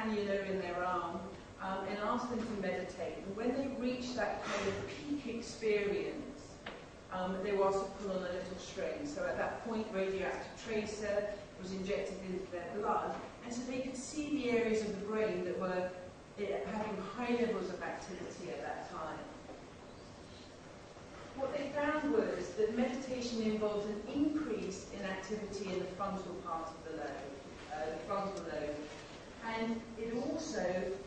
cannula in their arm and ask them to meditate. And when they reach that kind of peak experience, they were also put on a little string. So at that point, radioactive tracer was injected into their blood, and so they could see the areas of the brain that were having high levels of activity at that time. What they found was that meditation involves an increase in activity in the frontal part of the frontal lobe, and it also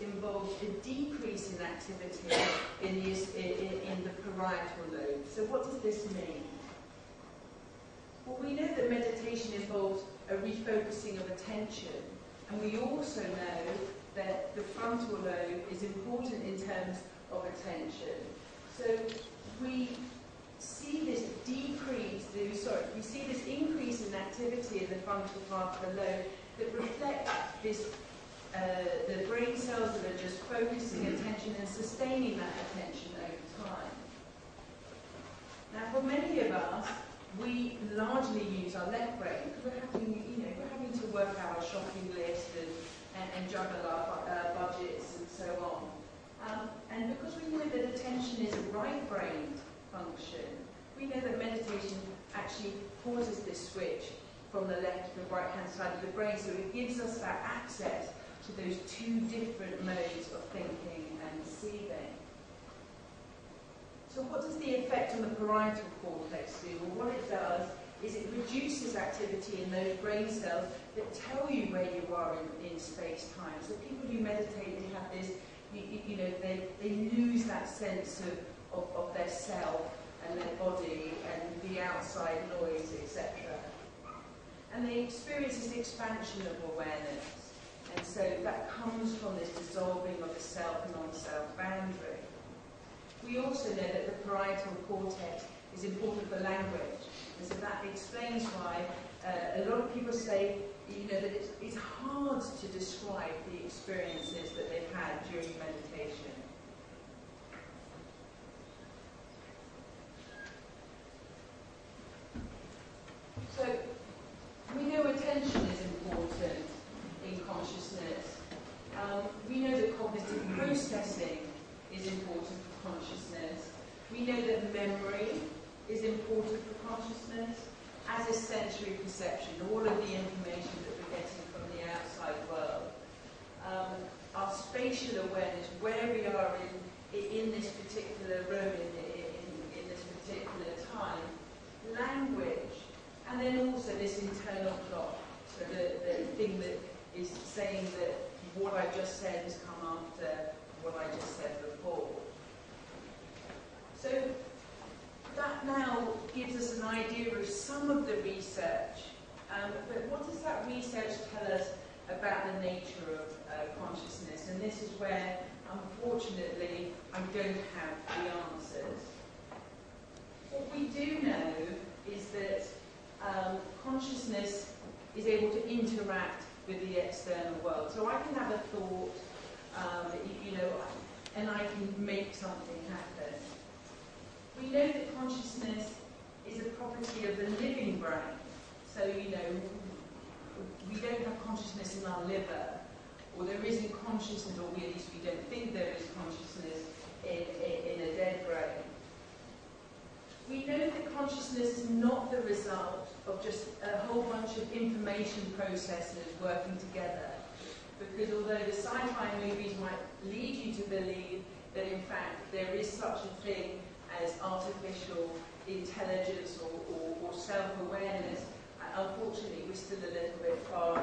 involves a decrease in activity in the parietal lobe. So what does this mean? Well, we know that meditation involves a refocusing of attention, and we also know that the frontal lobe is important in terms of attention. So we see this increase in activity in the frontal part of the lobe that reflects this, the brain cells that are just focusing attention and sustaining that attention over time. Now, for many of us, we largely use our left brain because we're having to work out our shopping list and juggle our budgets and so on. And because we know that attention is a right-brained function, we know that meditation actually causes this switch from the left to the right-hand side of the brain, so it gives us that access to those two different modes of thinking and perceiving. So what does the effect on the parietal cortex do? Well, what it does is it reduces activity in those brain cells that tell you where you are in space-time. So people who meditate, they have this, they lose that sense of their self and their body and the outside noise, etc. And they experience this expansion of awareness. And so that comes from this dissolving of the self and non-self boundary. We also know that the parietal cortex is important for language. And so that explains why a lot of people say, that it's hard to describe the experiences that they've had during meditation. So, we know attention is important in consciousness. We know that cognitive processing is important for consciousness. We know that memory is important for consciousness, as is sensory perception, all of the information that we're getting from the outside world. Our spatial awareness, where we are in this particular room, in this particular time, language, and then also this internal clock, so the thing that is saying that what I just said has come after what I just said before. So that now gives us an idea of some of the research, but what does that research tell us about the nature of consciousness? And this is where, unfortunately, I don't have the answers. What we do know is that consciousness is able to interact with the external world. So I can have a thought, and I can make something happen. We know that consciousness is a property of the living brain. So, we don't have consciousness in our liver, or there isn't consciousness, or at least we don't think there is consciousness in a dead brain. We know that consciousness is not the result of just a whole bunch of information processes working together. Because although the sci-fi movies might lead you to believe that, in fact, there is such a thing as artificial intelligence or self-awareness, unfortunately we're still a little bit far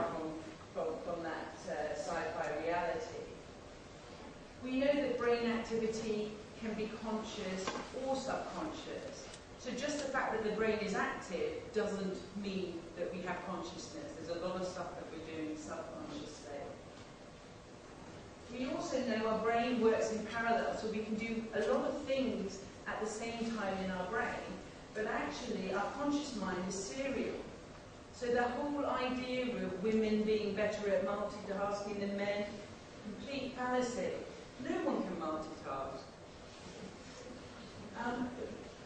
from that sci-fi reality. We know that brain activity can be conscious or subconscious. So just the fact that the brain is active doesn't mean that we have consciousness. There's a lot of stuff that we're doing subconsciously. We also know our brain works in parallel, so we can do a lot of things at the same time in our brain, but actually our conscious mind is serial. So the whole idea of women being better at multitasking than men, complete fallacy. No one can multitask.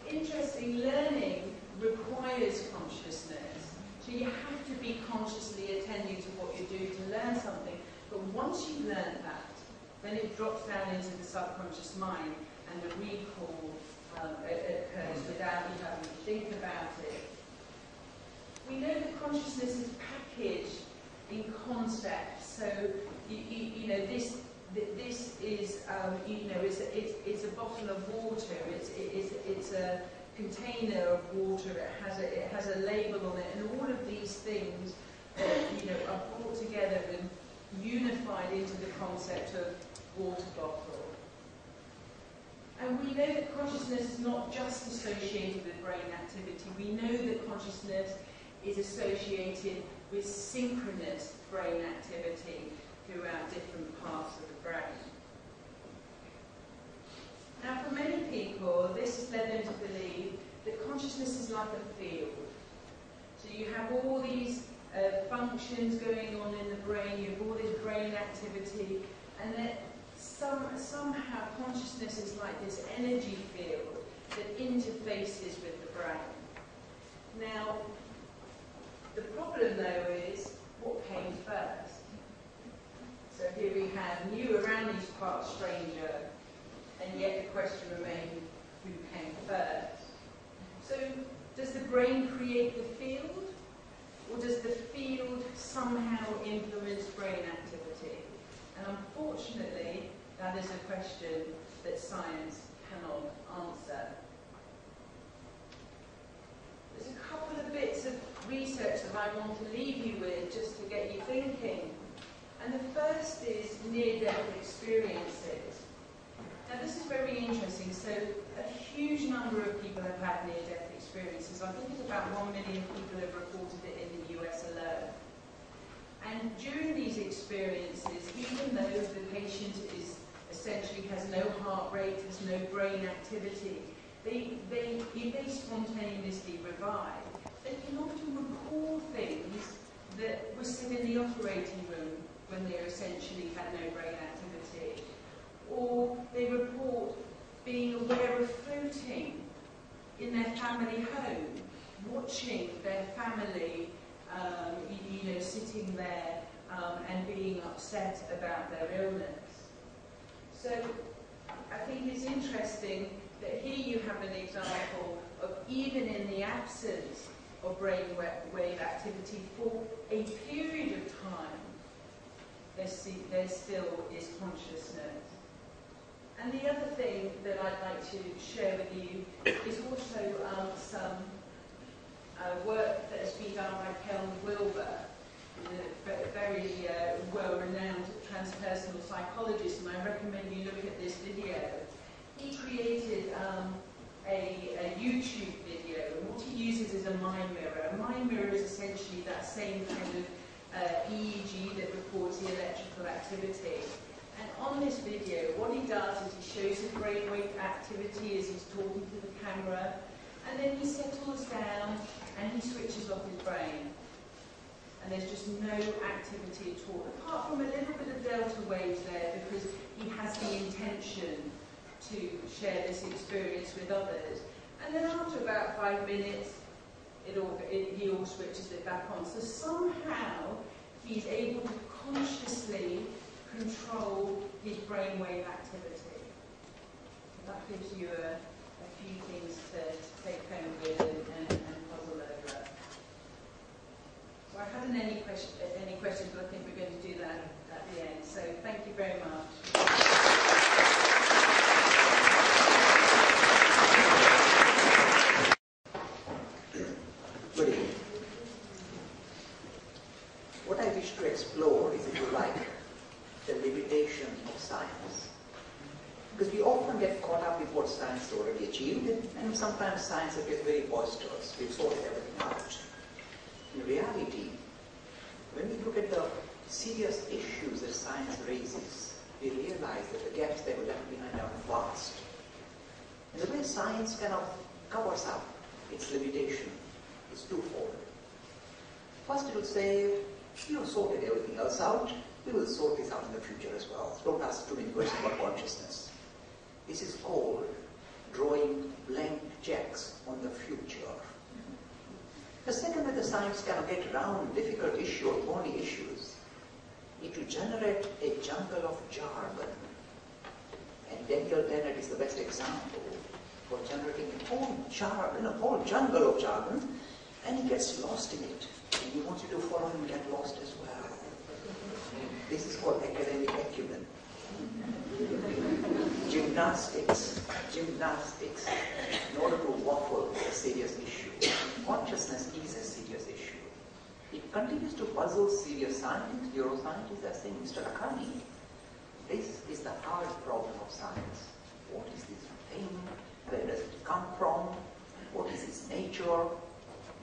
Interesting, learning requires consciousness. So you have to be consciously attending to what you do to learn something, but once you learn that, then it drops down into the subconscious mind and the recall occurs without you having to think about it. We know that consciousness is packaged in concepts, so this is it's a bottle of water. It's a container of water. It has a label on it, and all of these things are brought together and unified into the concept of water bottle. And we know that consciousness is not just associated with brain activity. We know that consciousness is associated with synchronous brain activity throughout different parts of the brain. Now, for many people, this has led them to believe that consciousness is like a field. So you have all these functions going on in the brain, you have all this brain activity, and that somehow consciousness is like this energy field that interfaces with the brain. Now, the problem, though, is what came first. So here we have new Irani's part stranger, and yet the question remains, who came first? So does the brain create the field, or does the field somehow influence brain activity? And unfortunately, that is a question that science cannot answer. There's a couple of bits of research that I want to leave you with just to get you thinking. And the first is near-death experiences. Now, this is very interesting. So a huge number of people have had near-death experiences. I think it's about 1 million people have reported it in the US alone. And during these experiences, even though the patient essentially has no heart rate, has no brain activity, if they spontaneously revive, they can often recall things that were sitting in the operating room when they essentially had no brain activity. Or they report being aware of floating in their family home, watching their family sitting there and being upset about their illness. So I think it's interesting that here you have an example of, even in the absence of brainwave activity for a period of time, there still is consciousness. And the other thing that I'd like to share with you is also some work that has been done by Ken Wilber, a very well-renowned transpersonal psychologist, and I recommend you look at this video. He created a YouTube video, and what he uses is a mind mirror. A mind mirror is essentially that same kind of EEG that records the electrical activity. And on this video, what he does is he shows his brainwave activity as he's talking to the camera, and then he settles down and he switches off his brain. And there's just no activity at all, apart from a little bit of delta waves there, because he has the intention to share this experience with others. And then after about 5 minutes, he switches it back on. So somehow he's able to consciously control his brainwave activity. And that gives you a few things to take home with and puzzle over. So I haven't any questions, but I think we're going to do that at the end. So thank you very much. Science already achieved, and sometimes science gets very boisterous. We've sorted everything out. In reality, when we look at the serious issues that science raises, we realize that the gaps that were left behind are vast. And the way science kind of covers up its limitation is twofold. First, it will say, you sorted everything else out, we will sort this out in the future as well. Don't ask too many questions about consciousness. This is called drawing blank checks on the future. The second way the science can get around difficult issues, thorny issues, It will generate a jungle of jargon. And Daniel Dennett is the best example for generating a whole jargon, a whole jungle of jargon, and he gets lost in it. And he wants you to follow him and get lost as well. This is called academic acumen. Gymnastics, in order to waffle a serious issue. Consciousness is a serious issue. It continues to puzzle serious scientists, neuroscientists, as saying, Mr. Lakhani, this is the hard problem of science. What is this thing? Where does it come from? What is its nature?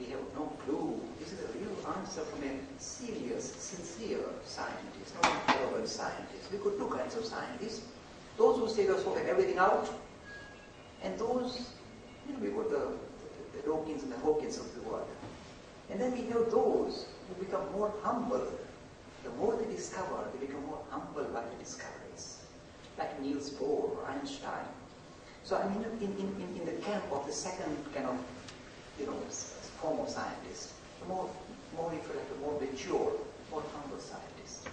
We have no clue. This is a real answer from a serious, sincere scientist, not an arrogant scientist. We got two kinds of scientists. Those who say they're sorting everything out, and those, we got the Dawkins and the Hawkins of the world. And then we have those who become more humble. The more they discover, they become more humble by the discoveries. Like Niels Bohr, Einstein. So I'm in the camp of the second kind of, form of scientist. The more mature, more humble scientist.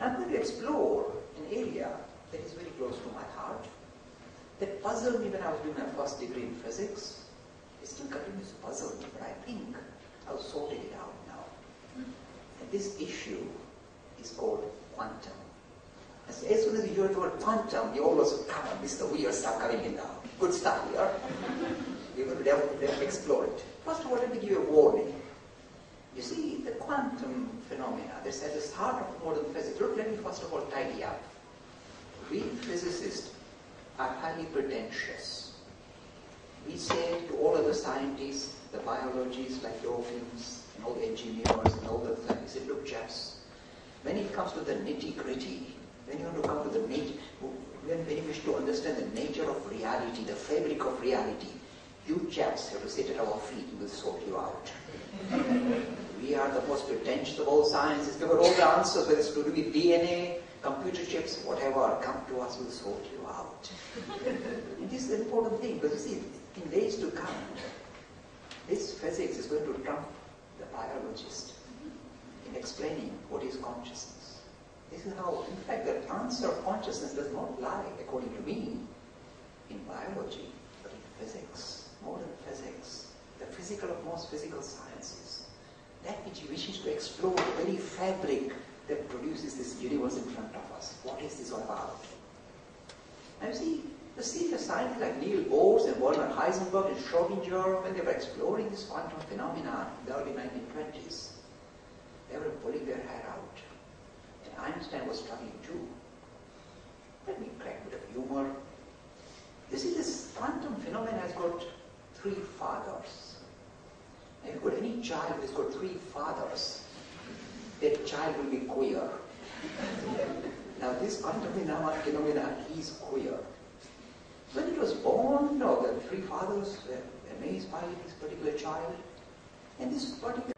I'm going to explore an area that is very close to my heart, that puzzled me when I was doing my first degree in physics. It still continues to puzzle me, but I think I've sorted it out now. And this issue is called quantum. As soon as you hear the word quantum, you always come on, this is the weird stuff coming in now. Good stuff here. We will explore it. First of all, let me give you a warning. You see, the quantum phenomena that's at the heart of modern physics. Look, let me first of all tidy up. We physicists are highly pretentious. We say to all other scientists, the biologists like Dawkins, and all the engineers, and all the things, we say, look, chaps, when it comes to the nitty-gritty, when you want to come to the nature, when you wish to understand the nature of reality, the fabric of reality, you chaps have to sit at our feet and we'll sort you out. We are the most pretentious of all sciences. We've got all the answers, whether it's to do with DNA, computer chips, whatever, come to us, we'll sort you out. And this is an important thing, because you see, in days to come, this physics is going to trump the biologist in explaining what is consciousness. This is how, in fact, the answer of consciousness does not lie, according to me, in biology, but in physics, modern physics, the physical of most physical sciences. That which wishes to explore the very fabric that produces this universe in front of us. What is this all about? Now you see, the serious scientists like Niels Bohr and Werner Heisenberg and Schrödinger, when they were exploring this quantum phenomena in the early 1920s, they were pulling their hair out. And Einstein was struggling too. Let me crack a bit of humor. You see, this quantum phenomenon has got three fathers. If you've got any child who's got three fathers, that child will be queer. Now this quantum phenomena is queer. When it was born, the three fathers were amazed by this particular child, and this particular